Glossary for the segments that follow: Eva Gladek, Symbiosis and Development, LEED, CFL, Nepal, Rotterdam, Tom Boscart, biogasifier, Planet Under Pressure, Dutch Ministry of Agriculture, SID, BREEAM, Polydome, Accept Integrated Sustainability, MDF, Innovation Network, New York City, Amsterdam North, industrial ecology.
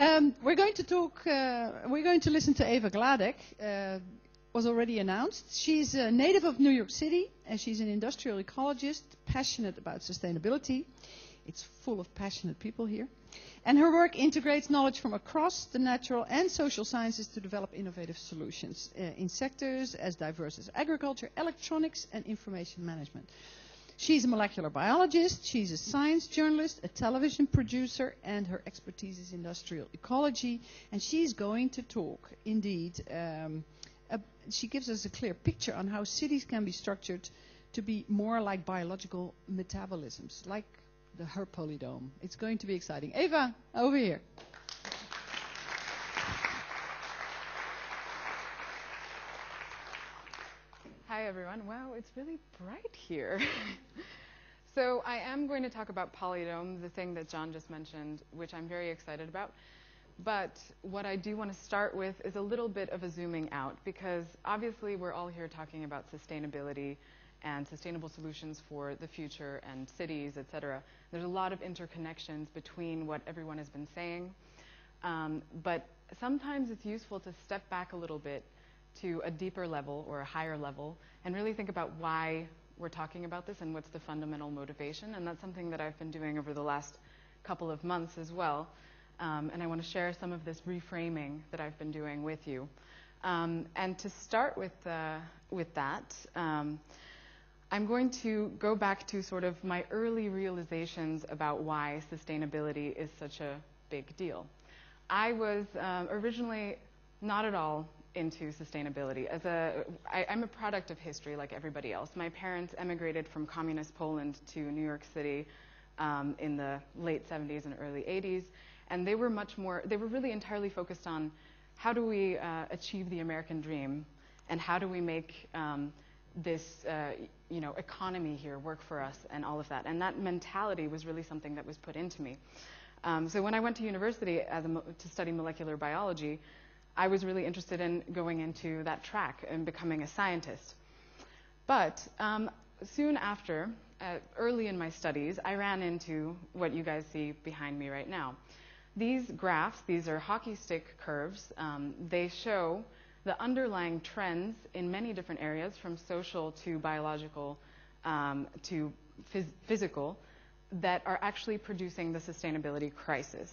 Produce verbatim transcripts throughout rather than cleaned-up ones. Um, we're going to talk, uh, we're going to listen to Eva Gladek, uh, was already announced. She's a native of New York City, and she's an industrial ecologist, passionate about sustainability. It's full of passionate people here. And her work integrates knowledge from across the natural and social sciences to develop innovative solutions uh, in sectors as diverse as agriculture, electronics, and information management. She's a molecular biologist, she's a science journalist, a television producer, and her expertise is industrial ecology. And she's going to talk, indeed, um, a, she gives us a clear picture on how cities can be structured to be more like biological metabolisms, like the, her Polydome. It's going to be exciting. Eva, over here. Hi everyone. Wow, it's really bright here. So I am going to talk about Polydome, the thing that John just mentioned, which I'm very excited about. But what I do want to start with is a little bit of a zooming out, because obviously we're all here talking about sustainability and sustainable solutions for the future and cities, et cetera. There's a lot of interconnections between what everyone has been saying. Um, but sometimes it's useful to step back a little bit to a deeper level or a higher level and really think about why we're talking about this and what's the fundamental motivation. And that's something that I've been doing over the last couple of months as well. Um, and I want to share some of this reframing that I've been doing with you. Um, and to start with, uh, with that, um, I'm going to go back to sort of my early realizations about why sustainability is such a big deal. I was um, originally not at all into sustainability. As a, I, I'm a product of history like everybody else. My parents emigrated from communist Poland to New York City um, in the late seventies and early eighties, and they were much more, they were really entirely focused on how do we uh, achieve the American dream and how do we make um, this uh, you know, economy here work for us and all of that. And that mentality was really something that was put into me. Um, so when I went to university as a, to study molecular biology, I was really interested in going into that track and becoming a scientist. But um, soon after, uh, early in my studies, I ran into what you guys see behind me right now. These graphs, these are hockey stick curves. Um, they show the underlying trends in many different areas, from social to biological um, to phys physical, that are actually producing the sustainability crisis.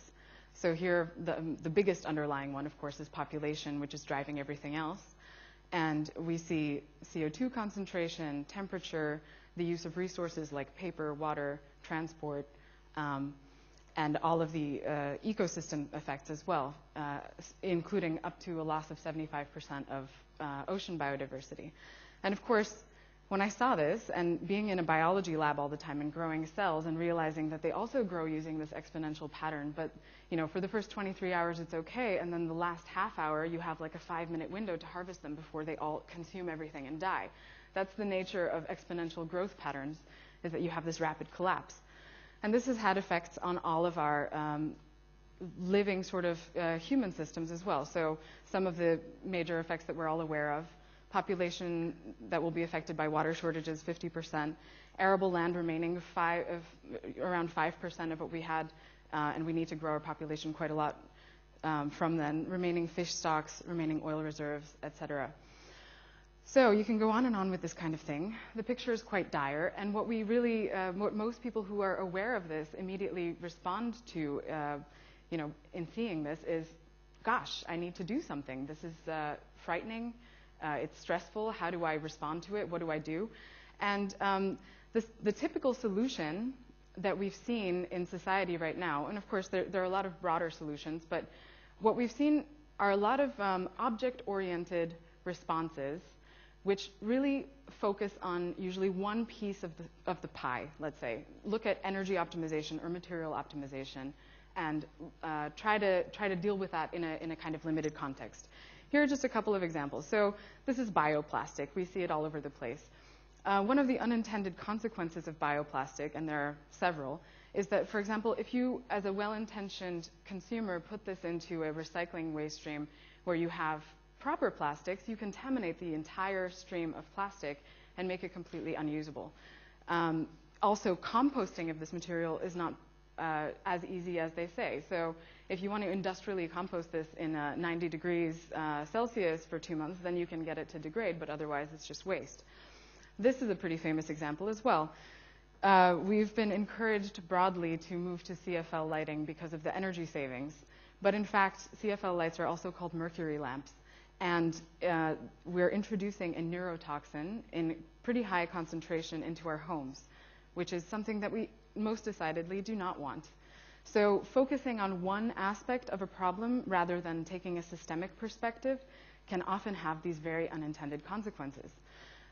So here, the, the biggest underlying one, of course, is population, which is driving everything else. And we see C O two concentration, temperature, the use of resources like paper, water, transport, um, and all of the uh, ecosystem effects as well, uh, including up to a loss of seventy-five percent of uh, ocean biodiversity. And of course, when I saw this, and being in a biology lab all the time and growing cells and realizing that they also grow using this exponential pattern, but you know, for the first twenty-three hours it's okay, and then the last half hour you have like a five-minute window to harvest them before they all consume everything and die. That's the nature of exponential growth patterns, is that you have this rapid collapse. And this has had effects on all of our um, living sort of uh, human systems as well. So some of the major effects that we're all aware of: population that will be affected by water shortages, fifty percent. Arable land remaining five, uh, around five percent of what we had, uh, and we need to grow our population quite a lot um, from then. Remaining fish stocks, remaining oil reserves, et cetera. So you can go on and on with this kind of thing. The picture is quite dire, and what we really, uh, what most people who are aware of this immediately respond to, uh, you know, in seeing this is, gosh, I need to do something. This is uh, frightening. Uh, it's stressful. How do I respond to it? What do I do? And um, this, the typical solution that we've seen in society right now, and of course there, there are a lot of broader solutions, but what we've seen are a lot of um, object-oriented responses, which really focus on usually one piece of the, of the pie, let's say. Look at energy optimization or material optimization, and uh, try to, try to deal with that in a, in a kind of limited context. Here are just a couple of examples. So this is bioplastic. We see it all over the place. Uh, one of the unintended consequences of bioplastic, and there are several, is that, for example, if you, as a well-intentioned consumer, put this into a recycling waste stream where you have proper plastics, you contaminate the entire stream of plastic and make it completely unusable. Um, also composting of this material is not uh, as easy as they say. So if you want to industrially compost this in uh, ninety degrees uh, Celsius for two months, then you can get it to degrade, but otherwise it's just waste. This is a pretty famous example as well. Uh, we've been encouraged broadly to move to C F L lighting because of the energy savings. But in fact, C F L lights are also called mercury lamps. And uh, we're introducing a neurotoxin in pretty high concentration into our homes, which is something that we most decidedly do not want. So focusing on one aspect of a problem rather than taking a systemic perspective can often have these very unintended consequences.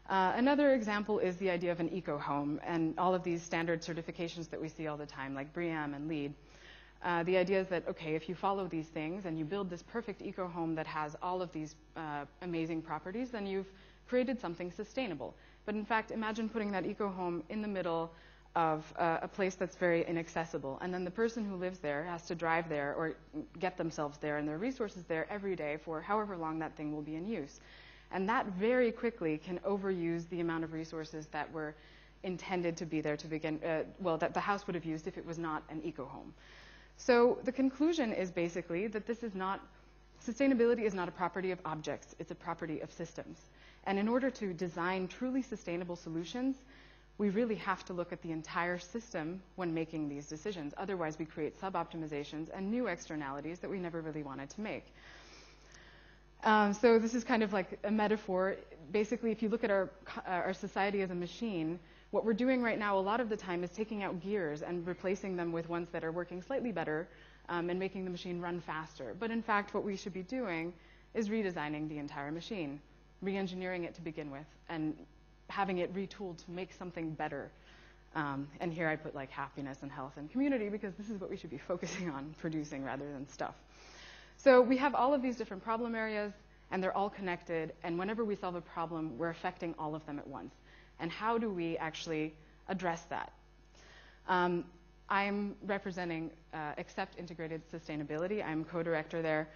Uh, another example is the idea of an eco-home and all of these standard certifications that we see all the time, like BREEAM and LEED. Uh, the idea is that, okay, if you follow these things and you build this perfect eco-home that has all of these uh, amazing properties, then you've created something sustainable. But in fact, imagine putting that eco-home in the middle of uh, a place that's very inaccessible. And then the person who lives there has to drive there or get themselves there and their resources there every day for however long that thing will be in use. And that very quickly can overuse the amount of resources that were intended to be there to begin, uh, well, that the house would have used if it was not an eco-home. So the conclusion is basically that this is not, sustainability is not a property of objects, it's a property of systems. And in order to design truly sustainable solutions, we really have to look at the entire system when making these decisions. Otherwise, we create sub-optimizations and new externalities that we never really wanted to make. Um, so this is kind of like a metaphor. Basically, if you look at our, uh, our society as a machine, what we're doing right now a lot of the time is taking out gears and replacing them with ones that are working slightly better um, and making the machine run faster. But in fact, what we should be doing is redesigning the entire machine, re-engineering it to begin with, and having it retooled to make something better. Um, and here I put like happiness and health and community because this is what we should be focusing on, producing rather than stuff. So we have all of these different problem areas, and they're all connected, and whenever we solve a problem, we're affecting all of them at once. And how do we actually address that? Um, I'm representing uh, Accept Integrated Sustainability. I'm co-director there,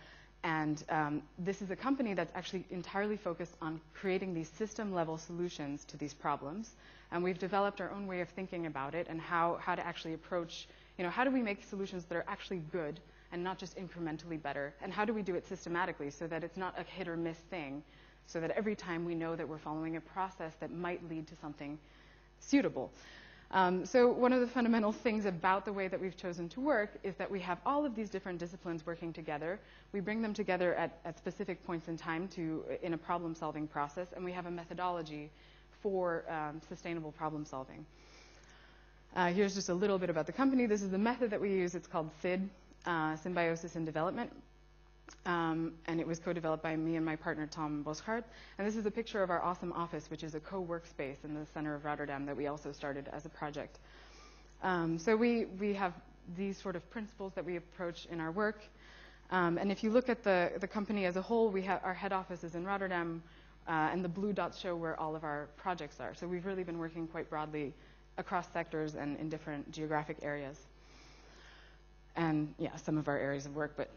and um, this is a company that's actually entirely focused on creating these system-level solutions to these problems, and we've developed our own way of thinking about it and how, how to actually approach, you know, how do we make solutions that are actually good and not just incrementally better, and how do we do it systematically so that it's not a hit or miss thing, so that every time we know that we're following a process that might lead to something suitable. Um, so one of the fundamental things about the way that we've chosen to work is that we have all of these different disciplines working together. We bring them together at, at specific points in time to, in a problem-solving process, and we have a methodology for um, sustainable problem-solving. Uh, here's just a little bit about the company. This is the method that we use. It's called S I D. Uh, Symbiosis and Development, um, and it was co-developed by me and my partner Tom Boscart. And this is a picture of our awesome office, which is a co-workspace in the center of Rotterdam that we also started as a project. Um, so we, we have these sort of principles that we approach in our work. Um, and if you look at the, the company as a whole, we have our head office is in Rotterdam, uh, and the blue dots show where all of our projects are. So we've really been working quite broadly across sectors and in different geographic areas. And yeah, some of our areas of work, but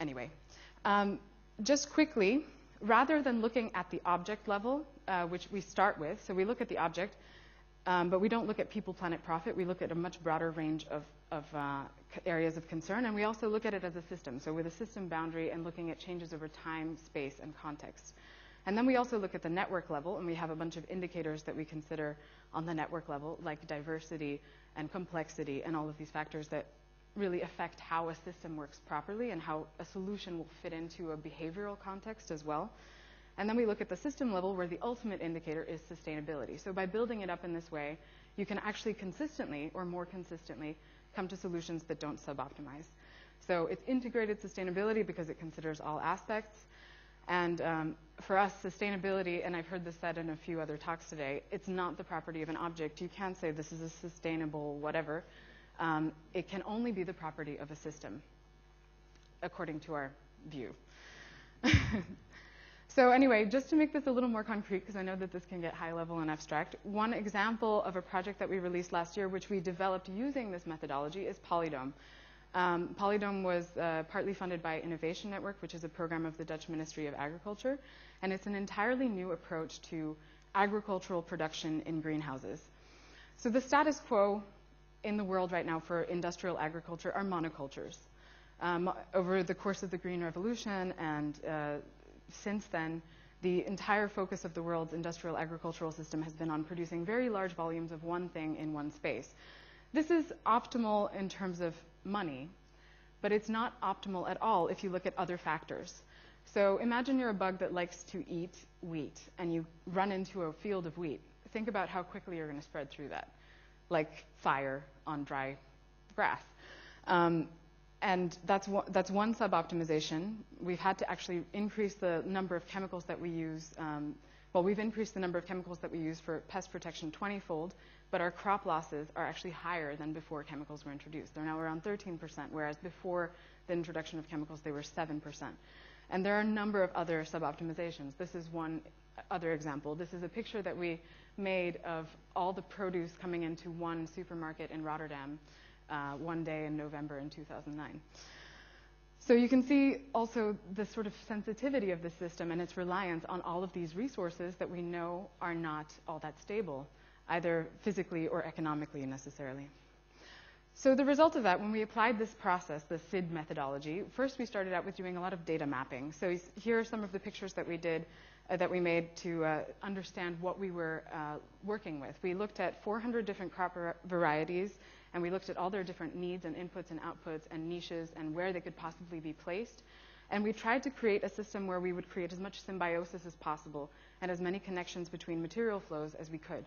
anyway. Um, just quickly, rather than looking at the object level, uh, which we start with, so we look at the object, um, but we don't look at people, planet, profit. We look at a much broader range of, of uh, areas of concern, and we also look at it as a system, so with a system boundary and looking at changes over time, space, and context. And then we also look at the network level, and we have a bunch of indicators that we consider on the network level, like diversity and complexity and all of these factors that really affect how a system works properly and how a solution will fit into a behavioral context as well. And then we look at the system level where the ultimate indicator is sustainability. So by building it up in this way, you can actually consistently or more consistently come to solutions that don't sub-optimize. So it's integrated sustainability because it considers all aspects. And um, for us, sustainability, and I've heard this said in a few other talks today, it's not the property of an object. You can't say this is a sustainable whatever. Um, it can only be the property of a system, according to our view. So anyway, just to make this a little more concrete, because I know that this can get high level and abstract, one example of a project that we released last year, which we developed using this methodology, is Polydome. Um, Polydome was uh, partly funded by Innovation Network, which is a program of the Dutch Ministry of Agriculture, and it's an entirely new approach to agricultural production in greenhouses. So the status quo in the world right now for industrial agriculture are monocultures. Um, over the course of the Green Revolution and uh, since then, the entire focus of the world's industrial agricultural system has been on producing very large volumes of one thing in one space. This is optimal in terms of money, but it's not optimal at all if you look at other factors. So imagine you're a bug that likes to eat wheat, and you run into a field of wheat. Think about how quickly you're going to spread through that, like fire on dry grass. Um, And that's one, that's one sub-optimization. We've had to actually increase the number of chemicals that we use. Um, well, we've increased the number of chemicals that we use for pest protection twenty-fold, but our crop losses are actually higher than before chemicals were introduced. They're now around thirteen percent, whereas before the introduction of chemicals, they were seven percent. And there are a number of other sub-optimizations. This is one other example. This is a picture that we made of all the produce coming into one supermarket in Rotterdam. Uh, one day in November in two thousand nine. So you can see also the sort of sensitivity of the system and its reliance on all of these resources that we know are not all that stable, either physically or economically necessarily. So the result of that, when we applied this process, the S I D methodology, first we started out with doing a lot of data mapping. So here are some of the pictures that we did, uh, that we made to uh, understand what we were uh, working with. We looked at four hundred different crop varieties, and we looked at all their different needs and inputs and outputs and niches and where they could possibly be placed. And we tried to create a system where we would create as much symbiosis as possible and as many connections between material flows as we could.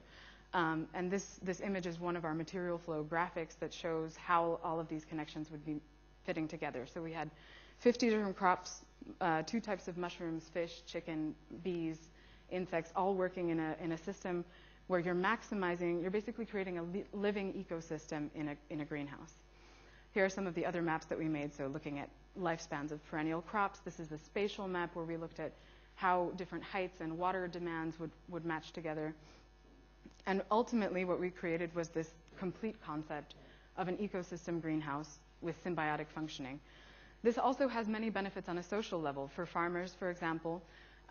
Um, and this, this image is one of our material flow graphics that shows how all of these connections would be fitting together. So we had fifty different crops, uh, two types of mushrooms, fish, chicken, bees, insects, all working in a, in a system where you're maximizing, you're basically creating a li living ecosystem in a, in a greenhouse. Here are some of the other maps that we made, so looking at lifespans of perennial crops. This is the spatial map where we looked at how different heights and water demands would, would match together. And ultimately, what we created was this complete concept of an ecosystem greenhouse with symbiotic functioning. This also has many benefits on a social level. For farmers, for example,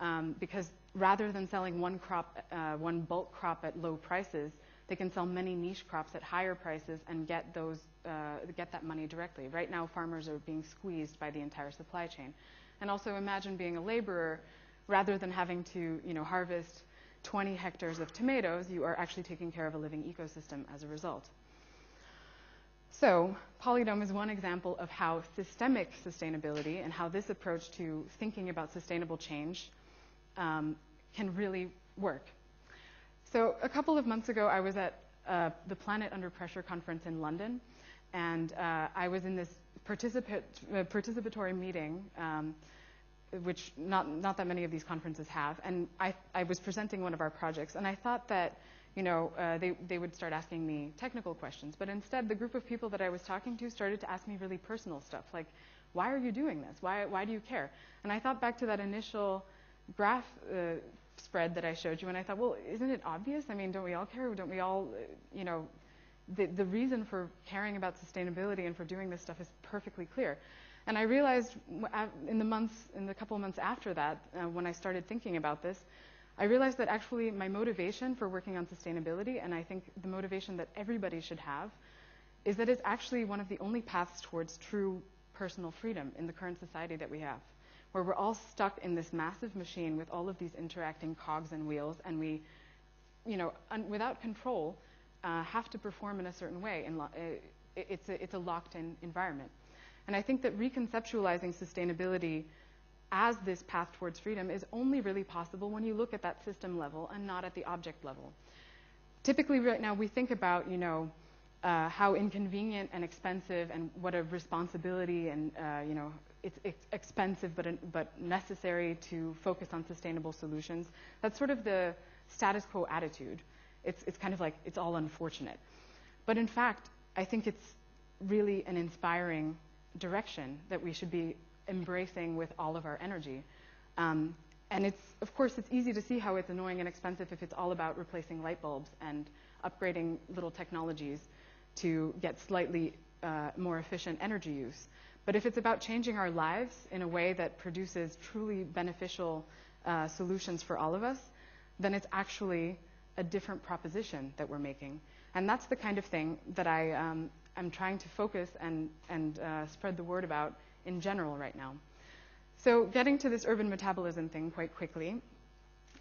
Um, because rather than selling one crop, uh, one bulk crop at low prices, they can sell many niche crops at higher prices and get those, uh, get that money directly. Right now, farmers are being squeezed by the entire supply chain. And also, imagine being a laborer. Rather than having to, you know, harvest twenty hectares of tomatoes, you are actually taking care of a living ecosystem as a result. So Polydome is one example of how systemic sustainability and how this approach to thinking about sustainable change Um, can really work. So a couple of months ago, I was at uh, the Planet Under Pressure conference in London, and uh, I was in this participa uh, participatory meeting, um, which not, not that many of these conferences have, and I, I was presenting one of our projects, and I thought that, you know, uh, they, they would start asking me technical questions, but instead the group of people that I was talking to started to ask me really personal stuff, like, why are you doing this? Why, why do you care? And I thought back to that initial graph uh, spread that I showed you, and I thought, well, isn't it obvious? I mean, don't we all care? Don't we all, you know, the, the reason for caring about sustainability and for doing this stuff is perfectly clear. And I realized in the months, in the couple months after that, uh, when I started thinking about this, I realized that actually my motivation for working on sustainability, and I think the motivation that everybody should have, is that it's actually one of the only paths towards true personal freedom in the current society that we have, where we're all stuck in this massive machine with all of these interacting cogs and wheels, and we, you know, un without control, uh, have to perform in a certain way. In it's a, it's a locked-in environment. And I think that reconceptualizing sustainability as this path towards freedom is only really possible when you look at that system level and not at the object level. Typically, right now, we think about, you know, uh, how inconvenient and expensive and what a responsibility and, uh, you know, It's, it's expensive but, but necessary to focus on sustainable solutions. That's sort of the status quo attitude. It's, it's kind of like it's all unfortunate. But in fact, I think it's really an inspiring direction that we should be embracing with all of our energy. Um, and it's, of course, it's easy to see how it's annoying and expensive if it's all about replacing light bulbs and upgrading little technologies to get slightly uh, more efficient energy use. But if it's about changing our lives in a way that produces truly beneficial uh, solutions for all of us, then it's actually a different proposition that we're making. And that's the kind of thing that I um, am trying to focus and, and uh, spread the word about in general right now. So getting to this urban metabolism thing quite quickly,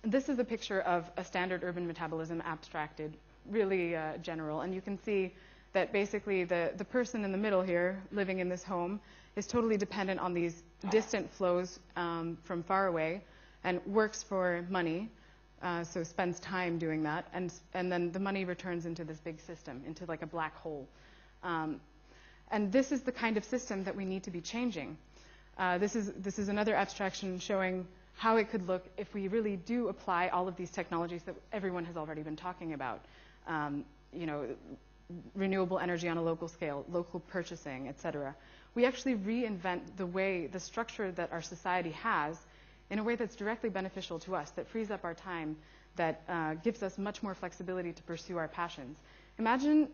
this is a picture of a standard urban metabolism abstracted, really uh, general. And you can see that basically the, the person in the middle here living in this home is totally dependent on these distant flows um, from far away and works for money, uh, so spends time doing that, and, and then the money returns into this big system, into like a black hole. Um, and this is the kind of system that we need to be changing. Uh, this is, this is another abstraction showing how it could look if we really do apply all of these technologies that everyone has already been talking about. Um, you know, renewable energy on a local scale, local purchasing, et cetera. We actually reinvent the way, the structure that our society has in a way that's directly beneficial to us, that frees up our time, that uh, gives us much more flexibility to pursue our passions. Imagine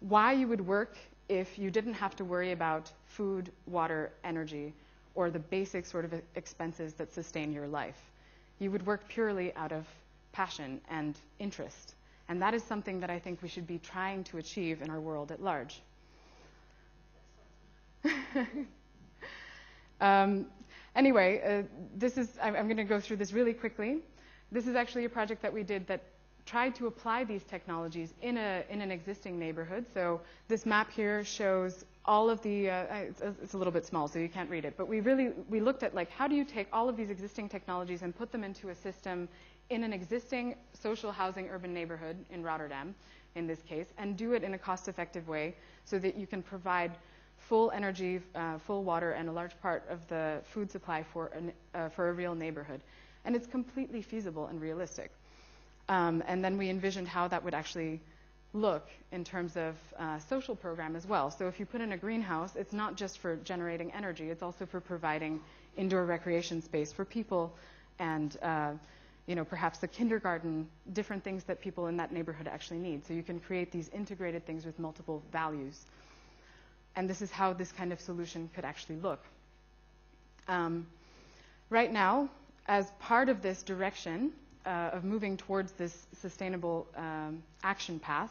why you would work if you didn't have to worry about food, water, energy, or the basic sort of expenses that sustain your life. You would work purely out of passion and interest. And that is something that I think we should be trying to achieve in our world at large. um, anyway, uh, this is, I'm, I'm going to go through this really quickly. This is actually a project that we did that tried to apply these technologies in, a, in an existing neighborhood. So this map here shows all of the, uh, it's, it's a little bit small, so you can't read it, but we really, we looked at like, how do you take all of these existing technologies and put them into a system in an existing social housing urban neighborhood in Rotterdam, in this case, and do it in a cost-effective way so that you can provide full energy, uh, full water, and a large part of the food supply for, an, uh, for a real neighborhood. And it's completely feasible and realistic. Um, and then we envisioned how that would actually look in terms of uh, social program as well. So if you put in a greenhouse, it's not just for generating energy, it's also for providing indoor recreation space for people and uh, you know, perhaps the kindergarten, different things that people in that neighborhood actually need. So you can create these integrated things with multiple values. And this is how this kind of solution could actually look. Um, right now, as part of this direction uh, of moving towards this sustainable um, action path,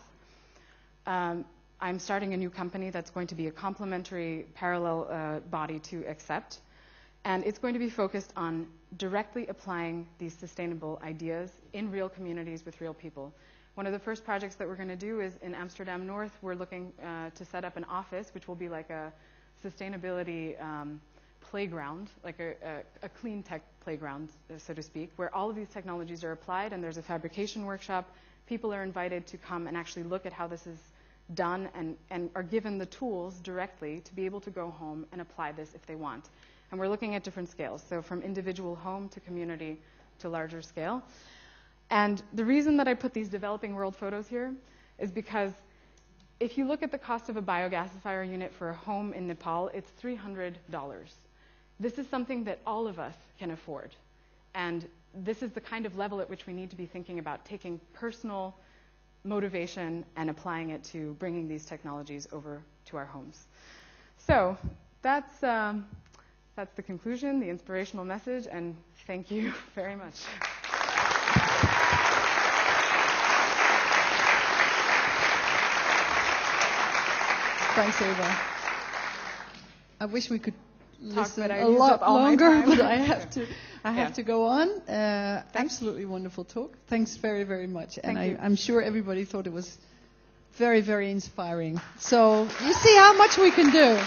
um, I'm starting a new company that's going to be a complementary parallel uh, body to Accept. And it's going to be focused on directly applying these sustainable ideas in real communities with real people. One of the first projects that we're going to do is in Amsterdam North, we're looking uh, to set up an office, which will be like a sustainability um, playground, like a, a, a clean tech playground, so to speak, where all of these technologies are applied and there's a fabrication workshop. People are invited to come and actually look at how this is done and, and are given the tools directly to be able to go home and apply this if they want. And we're looking at different scales, so from individual home to community to larger scale. And the reason that I put these developing world photos here is because if you look at the cost of a biogasifier unit for a home in Nepal, it's three hundred dollars. This is something that all of us can afford. And this is the kind of level at which we need to be thinking about taking personal motivation and applying it to bringing these technologies over to our homes. So that's... Um, That's the conclusion, the inspirational message, and thank you very much. Thanks, Eva. I wish we could listen a lot longer, but I have to, I have to go on. Uh, absolutely wonderful talk. Thanks very, very much. And I, I'm sure everybody thought it was very, very inspiring. So you see how much we can do.